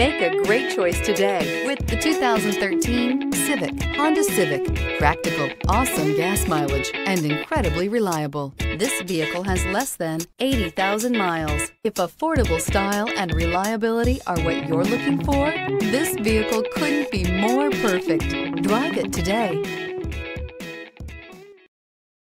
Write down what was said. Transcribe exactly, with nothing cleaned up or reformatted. Make a great choice today with the two thousand thirteen Civic. Honda Civic. Practical, awesome gas mileage, and incredibly reliable. This vehicle has less than eighty thousand miles. If affordable style and reliability are what you're looking for, this vehicle couldn't be more perfect. Drive it today.